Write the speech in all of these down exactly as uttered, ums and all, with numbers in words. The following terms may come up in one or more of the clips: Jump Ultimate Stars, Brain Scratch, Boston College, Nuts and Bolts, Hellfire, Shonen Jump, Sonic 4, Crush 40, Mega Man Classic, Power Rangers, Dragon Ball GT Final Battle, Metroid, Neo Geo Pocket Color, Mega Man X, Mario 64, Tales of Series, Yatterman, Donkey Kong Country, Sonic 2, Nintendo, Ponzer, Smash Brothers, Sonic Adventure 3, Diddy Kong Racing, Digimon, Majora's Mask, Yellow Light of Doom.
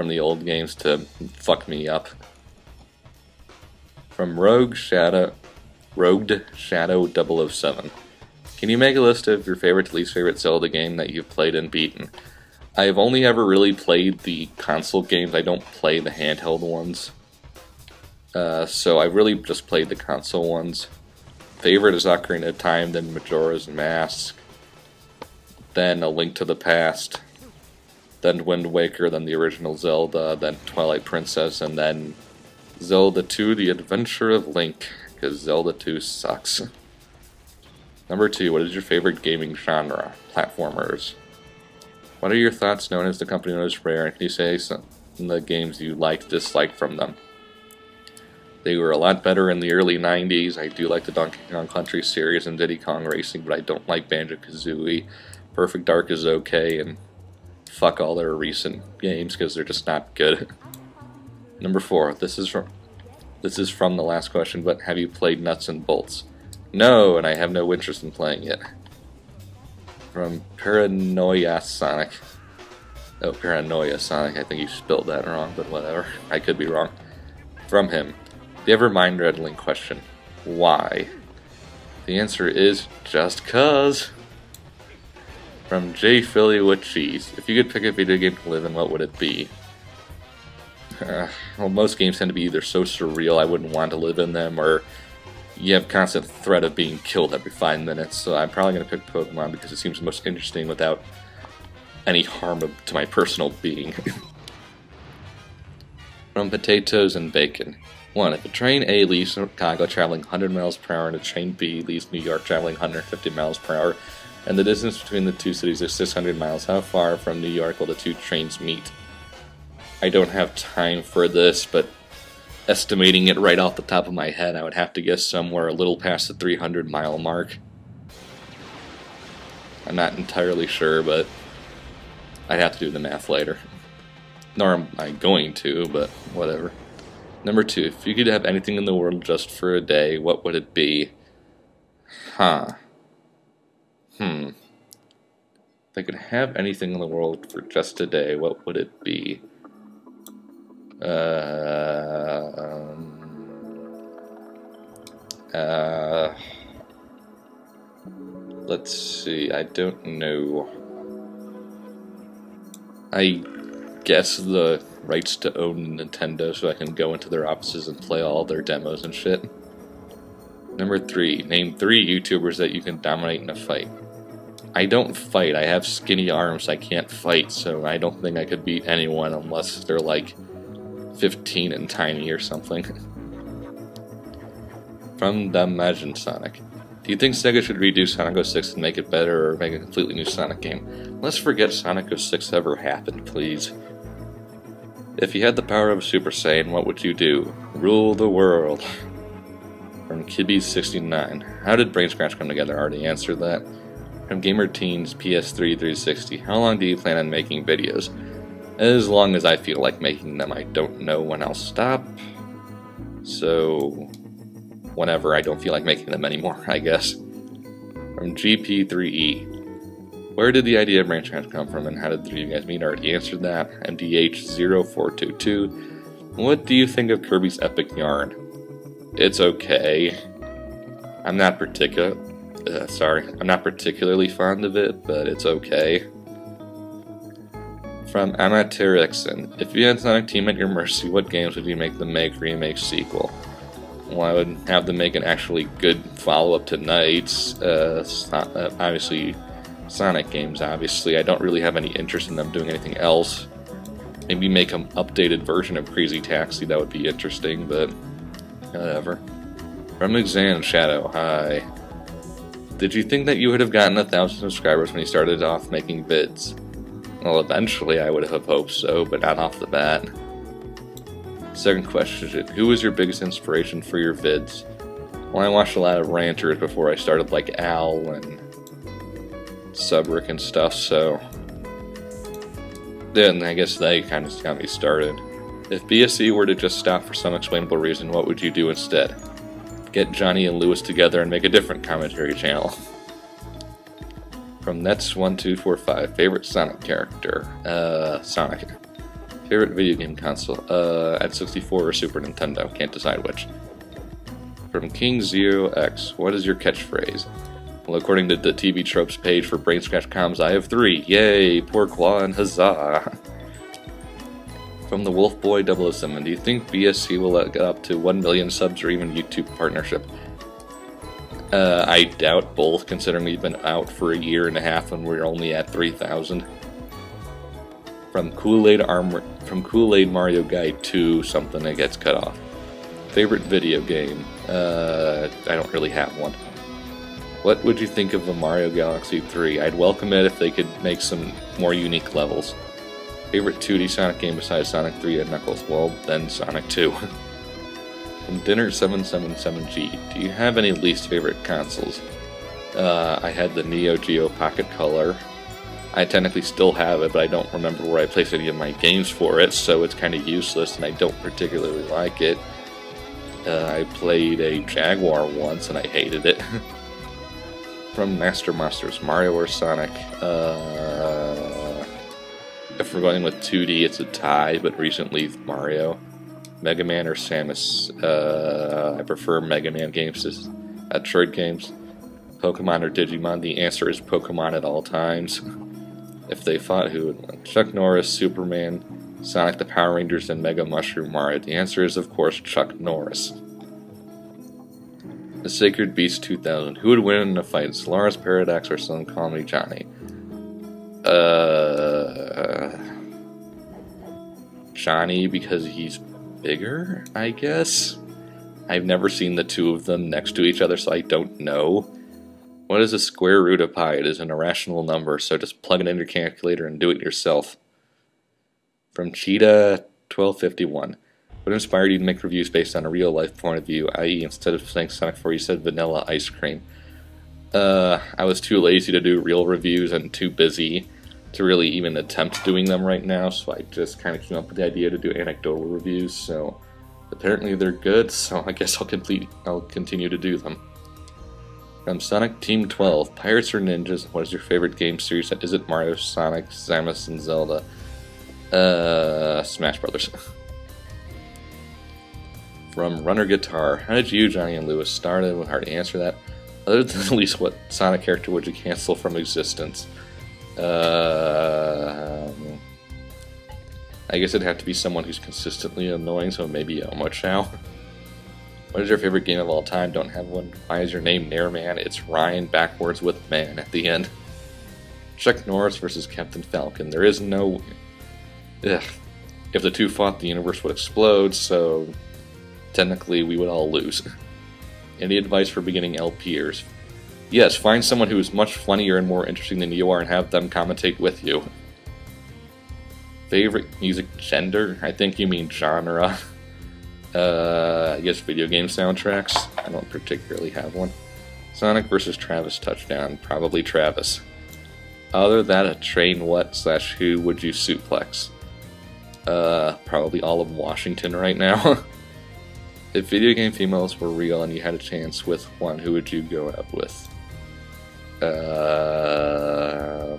from the old games to fuck me up. From Rogue Shadow, Rogued Shadow double oh seven. Can you make a list of your favorite to least favorite Zelda game that you've played and beaten? I have only ever really played the console games. I don't play the handheld ones. Uh, so I've really just played the console ones. Favorite is Ocarina of Time, then Majora's Mask, then A Link to the Past, then Wind Waker, then the original Zelda, then Twilight Princess, and then Zelda two, The Adventure of Link, because Zelda two sucks. Number two, what is your favorite gaming genre? Platformers. What are your thoughts known as the company known as Rare, and can you say some of the games you like, dislike from them? They were a lot better in the early nineties. I do like the Donkey Kong Country series and Diddy Kong Racing, but I don't like Banjo-Kazooie. Perfect Dark is okay, and fuck all their recent games because they're just not good. Number four. This is from this is from the last question, but have you played Nuts and Bolts? No, and I have no interest in playing it. From Paranoia Sonic. Oh, Paranoia Sonic. I think you spelled that wrong, but whatever. I could be wrong. From him. Never mind Red Link question. Why? The answer is just cuz. From J. Philly with cheese. If you could pick a video game to live in, what would it be? Uh, well, most games tend to be either so surreal I wouldn't want to live in them, or you have constant threat of being killed every five minutes, so I'm probably going to pick Pokemon because it seems the most interesting without any harm to my personal being. From Potatoes and Bacon. One, if a train A leaves Chicago traveling one hundred miles per hour and a train B leaves New York traveling one hundred fifty miles per hour, and the distance between the two cities is six hundred miles, how far from New York will the two trains meet? I don't have time for this, but estimating it right off the top of my head, I would have to guess somewhere a little past the three hundred mile mark. I'm not entirely sure, but I'd have to do the math later. Nor am I going to, but whatever. Number two, if you could have anything in the world just for a day, what would it be? Huh. Hmm. If I could have anything in the world for just a day, what would it be? Uh, um, uh, let's see, I don't know. I guess the rights to own Nintendo so I can go into their offices and play all their demos and shit. Number three, name three YouTubers that you can dominate in a fight. I don't fight, I have skinny arms, I can't fight, so I don't think I could beat anyone unless they're like fifteen and tiny or something. From the Imagine Sonic. Do you think Sega should redo Sonic oh six and make it better, or make a completely new Sonic game? Let's forget Sonic oh six ever happened, please. If you had the power of a Super Saiyan, what would you do? Rule the world. From Kibby sixty-nine. How did Brain Scratch come together? I already answered that. From Gamer Teens P S three three sixty. How long do you plan on making videos? As long as I feel like making them. I don't know when I'll stop, so whenever I don't feel like making them anymore, I guess. From G P three E. Where did the idea of Brain Scratch come from, and how did the three of you guys meet? I already answered that. M D H zero four two two. What do you think of Kirby's Epic Yarn? It's okay. I'm not particular. Uh, sorry, I'm not particularly fond of it, but it's okay. From Amateurixen. If you had Sonic Team at your mercy, what games would you make them make, remake, sequel? Well, I would have them make an actually good follow-up to Knights. Uh, so, uh, obviously, Sonic games, obviously. I don't really have any interest in them doing anything else. Maybe make an updated version of Crazy Taxi, that would be interesting, but whatever. From Exan Shadow, hi. Did you think that you would have gotten a thousand subscribers when you started off making vids? Well, eventually I would have hoped so, but not off the bat. Second question, who was your biggest inspiration for your vids? Well, I watched a lot of ranters before I started, like Al and Subrick and stuff, so then I guess they kind of got me started. If B S E were to just stop for some explainable reason, what would you do instead? Get Johnny and Lewis together and make a different commentary channel. From Nets one two four five, favorite Sonic character? Uh, Sonic. Favorite video game console? Uh, N sixty-four or Super Nintendo? Can't decide which. From King zero X, what is your catchphrase? Well, according to the T V Tropes page for Brain Scratch comms, I have three. Yay! Pork Law and huzzah! From the Wolfboy double oh seven, do you think B S C will get up to one million subs or even YouTube partnership? Uh, I doubt both, considering we've been out for a year and a half and we're only at three thousand. From Kool-Aid Armor, from Kool-Aid Mario Guy to something that gets cut off. Favorite video game? Uh, I don't really have one. What would you think of a Mario Galaxy three? I'd welcome it if they could make some more unique levels. Favorite two D Sonic game besides Sonic three and Knuckles? Well, then Sonic two. From Dinner seven seven seven G, do you have any least favorite consoles? Uh, I had the Neo Geo Pocket Color. I technically still have it, but I don't remember where I placed any of my games for it, so it's kind of useless and I don't particularly like it. Uh, I played a Jaguar once and I hated it. From Master Monsters, Mario or Sonic? Uh, if we're going with two D, it's a tie, but recently Mario. Mega Man or Samus? Uh, I prefer Mega Man games to Metroid games. Pokemon or Digimon? The answer is Pokemon at all times. If they fought, who would win? Chuck Norris, Superman, Sonic the Power Rangers, and Mega Mushroom Mario? The answer is, of course, Chuck Norris. The Sacred Beast two thousand. Who would win in a fight, Solaris, Paradox, or Son Call Me Johnny? Uh, Johnny, because he's bigger, I guess? I've never seen the two of them next to each other, so I don't know. What is the square root of pi? It is an irrational number, so just plug it in your calculator and do it yourself. From Cheetah twelve fifty-one. What inspired you to make reviews based on a real-life point of view, that is instead of saying Sonic four, you said vanilla ice cream? Uh, I was too lazy to do real reviews and too busy to really even attempt doing them right now, so I just kind of came up with the idea to do anecdotal reviews, so apparently they're good, so I guess I'll, complete, I'll continue to do them. From Sonic Team twelve, Pirates or Ninjas, what is your favorite game series that isn't Mario, Sonic, Samus, and Zelda? Uh, Smash Brothers. From Runner Guitar, how did you, Johnny and Lewis, start? It was hard to answer that. Other than at least what Sonic character would you cancel from existence? Uh, I guess it'd have to be someone who's consistently annoying, so maybe Elmo Chow. What is your favorite game of all time? Don't have one. Why is your name Nair Man? It's Ryan backwards with man at the end. Chuck Norris versus Captain Falcon. There is no... Ugh. If the two fought, the universe would explode, so... Technically, we would all lose. Any advice for beginning L Pers? Yes, find someone who is much funnier and more interesting than you are and have them commentate with you. Favorite music gender? I think you mean genre. Uh, I guess video game soundtracks. I don't particularly have one. Sonic versus Travis touchdown. Probably Travis. Other than a train what slash who would you suplex? Uh, probably all of Washington right now. If video game females were real and you had a chance with one, who would you go up with? Uh,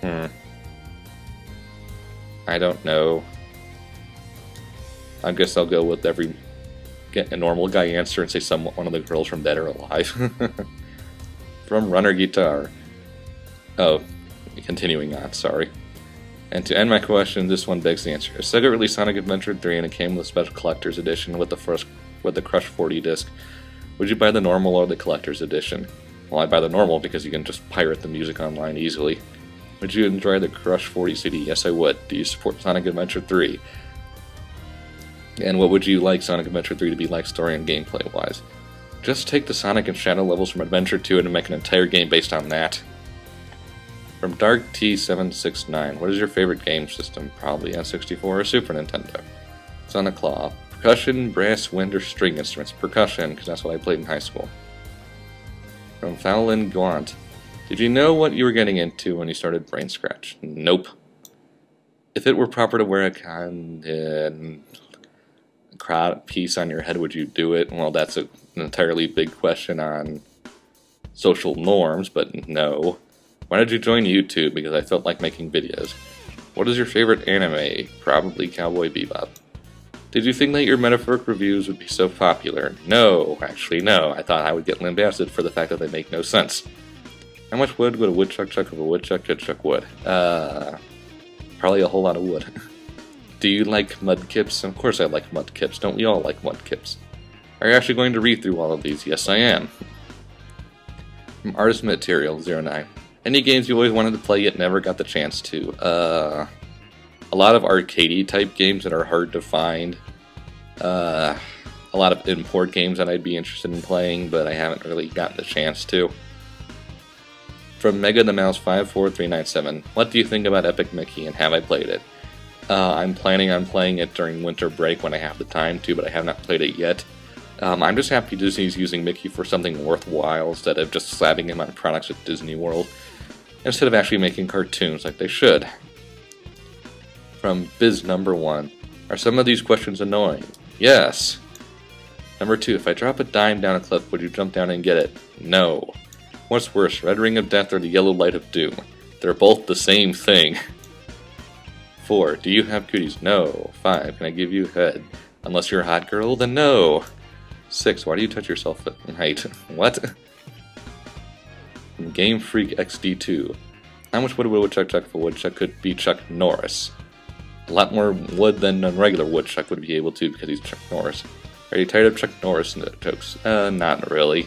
hmm. I don't know. I guess I'll go with every... get a normal guy answer and say some one of the girls from Dead or Alive. From Runner Guitar. Oh, continuing on, sorry. And to end my question, this one begs the answer. Sega released Sonic Adventure three and it came with a special collector's edition with the first, with the Crush forty disc. Would you buy the normal or the collector's edition? Well, I'd buy the normal because you can just pirate the music online easily. Would you enjoy the Crush forty C D? Yes, I would. Do you support Sonic Adventure three? And what would you like Sonic Adventure three to be like story and gameplay wise? Just take the Sonic and Shadow levels from Adventure two and make an entire game based on that. From Dark T seven six nine, what is your favorite game system? Probably N sixty-four or Super Nintendo. Sonic Claw. Percussion, brass, wind, or string instruments? Percussion, because that's what I played in high school. From Fowlin Gwant, did you know what you were getting into when you started Brain Scratch? Nope. If it were proper to wear a condom piece on your head, would you do it? Well, that's a, an entirely big question on social norms, but no. Why did you join YouTube? Because I felt like making videos. What is your favorite anime? Probably Cowboy Bebop. Did you think that your metaphoric reviews would be so popular? No, actually no. I thought I would get lambasted for the fact that they make no sense. How much wood would a woodchuck chuck if a woodchuck could chuck wood? Uh, probably a whole lot of wood. Do you like mudkips? Of course I like mudkips. Don't we all like mudkips? Are you actually going to read through all of these? Yes, I am. From Artist Material zero nine. Any games you always wanted to play yet never got the chance to? Uh, a lot of arcadey type games that are hard to find. Uh, a lot of import games that I'd be interested in playing, but I haven't really gotten the chance to. From Mega the Mouse five four three nine seven. What do you think about Epic Mickey and have I played it? Uh, I'm planning on playing it during winter break when I have the time to, but I have not played it yet. Um, I'm just happy Disney's using Mickey for something worthwhile instead of just slapping him on products at Disney World, instead of actually making cartoons like they should. From Biz Number One, are some of these questions annoying? Yes. Number two, if I drop a dime down a cliff, would you jump down and get it? No. What's worse, Red Ring of Death or the Yellow Light of Doom? They're both the same thing. Four, do you have cooties? No. Five, can I give you head? Unless you're a hot girl, then no. Six, why do you touch yourself at night? What? Game Freak X D two. How much wood would a woodchuck chuck if a woodchuck could be Chuck Norris? A lot more wood than a regular woodchuck would be able to because he's Chuck Norris. Are you tired of Chuck Norris jokes? Uh, not really.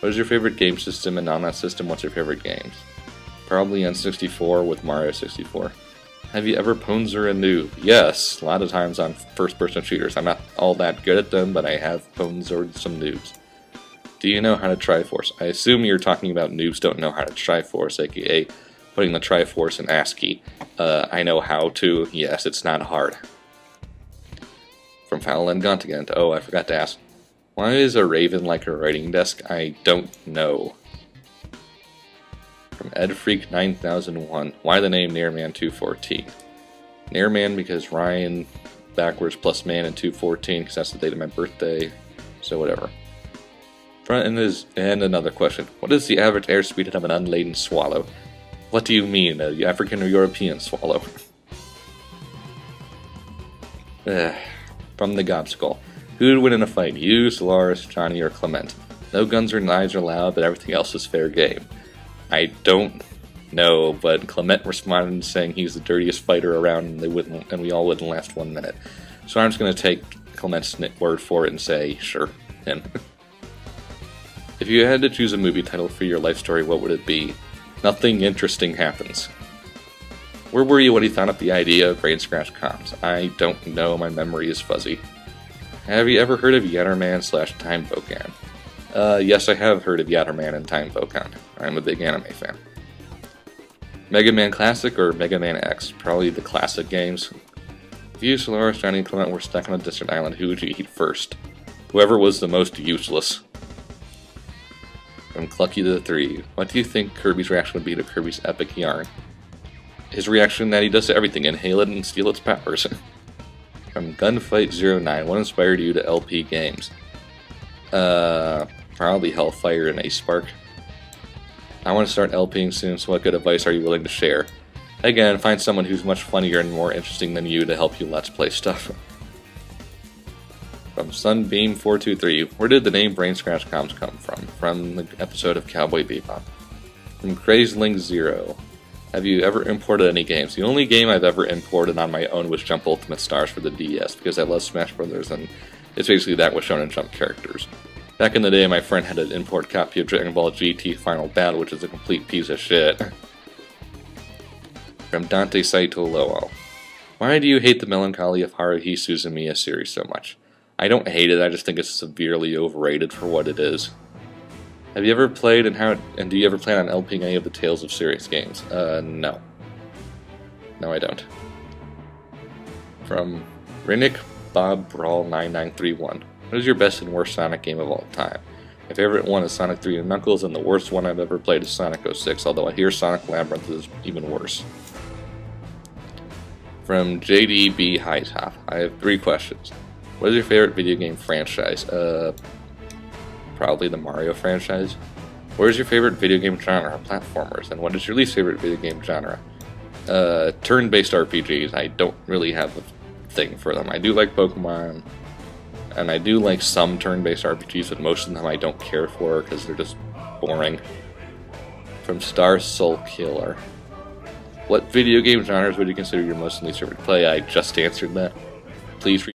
What is your favorite game system, and on that system, what's your favorite games? Probably N sixty-four with Mario sixty-four. Have you ever Ponzer a noob? Yes, a lot of times on first-person shooters. I'm not all that good at them, but I have Ponzered some noobs. Do you know how to Triforce? I assume you're talking about noobs don't know how to Triforce, aka putting the Triforce in ASCII. Uh, I know how to. Yes, it's not hard. From Foul and Gaunt again. Oh, I forgot to ask. Why is a raven like a writing desk? I don't know. From Edfreak nine thousand one, why the name Nairman two fourteen? Nairman because Ryan backwards plus man and two fourteen because that's the date of my birthday, so whatever. Front end is, and another question. What is the average airspeed of an unladen swallow? What do you mean, an African or European swallow? From the Gobskull, who would win in a fight, you, Solaris, Johnny, or Clement? No guns or knives are allowed, but everything else is fair game. I don't know, but Clement responded saying he's the dirtiest fighter around and, they wouldn't, and we all wouldn't last one minute. So I'm just going to take Clement's word for it and say, sure, him. If you had to choose a movie title for your life story, what would it be? Nothing Interesting Happens. Where were you when you thought up the idea of Brain Scratch comps? I don't know, my memory is fuzzy. Have you ever heard of Yatterman slash Time Bokan? Uh, yes, I have heard of Yatterman and Time Bokan. I'm a big anime fan. Mega Man Classic or Mega Man X? Probably the classic games. If you, Solaris, Johnny, and Clement were stuck on a desert island, who would you eat first? Whoever was the most useless. From Clucky to the Three, what do you think Kirby's reaction would be to Kirby's Epic Yarn? His reaction that he does to everything, inhale it and steal its powers. From Gunfight zero nine, what inspired you to L P games? Uh, probably Hellfire and Ace Spark. I want to start LPing soon, so what good advice are you willing to share? Again, find someone who's much funnier and more interesting than you to help you Let's Play stuff. From Sunbeam four two three, where did the name Brain Scratch Comps come from? From the episode of Cowboy Bebop. From Crazylink zero, have you ever imported any games? The only game I've ever imported on my own was Jump Ultimate Stars for the D S, because I love Smash Brothers and it's basically that with Shonen Jump characters. Back in the day, my friend had an import copy of Dragon Ball G T Final Battle, which is a complete piece of shit. From Dante Saito Lowell, why do you hate the melancholy of Haruhi Suzumiya series so much? I don't hate it, I just think it's severely overrated for what it is. Have you ever played and how? And do you ever plan on LPing any of the Tales of Series games? Uh, no. No, I don't. From Rinnick Bob Brawl nine nine three one. What is your best and worst Sonic game of all time? My favorite one is Sonic three and Knuckles, and the worst one I've ever played is Sonic oh six, although I hear Sonic Labyrinth is even worse. From J D B Hightop, I have three questions. What is your favorite video game franchise? Uh, probably the Mario franchise. Where is your favorite video game genre? Platformers. And what is your least favorite video game genre? uh, turn-based R P Gs, I don't really have a thing for them. I do like Pokemon, and I do like some turn-based R P Gs, but most of them I don't care for because they're just boring. From Star Soul Killer. What video game genres would you consider your most and least favorite play? I just answered that. Please read.